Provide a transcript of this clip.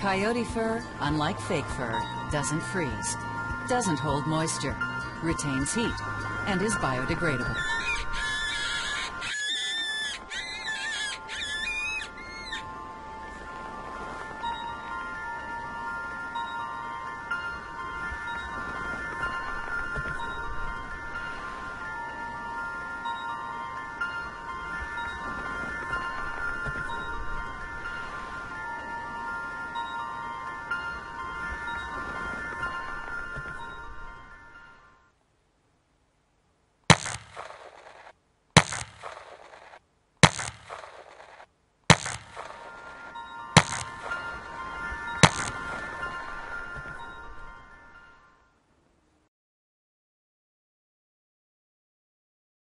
Coyote fur, unlike fake fur, doesn't freeze, doesn't hold moisture, retains heat, and is biodegradable.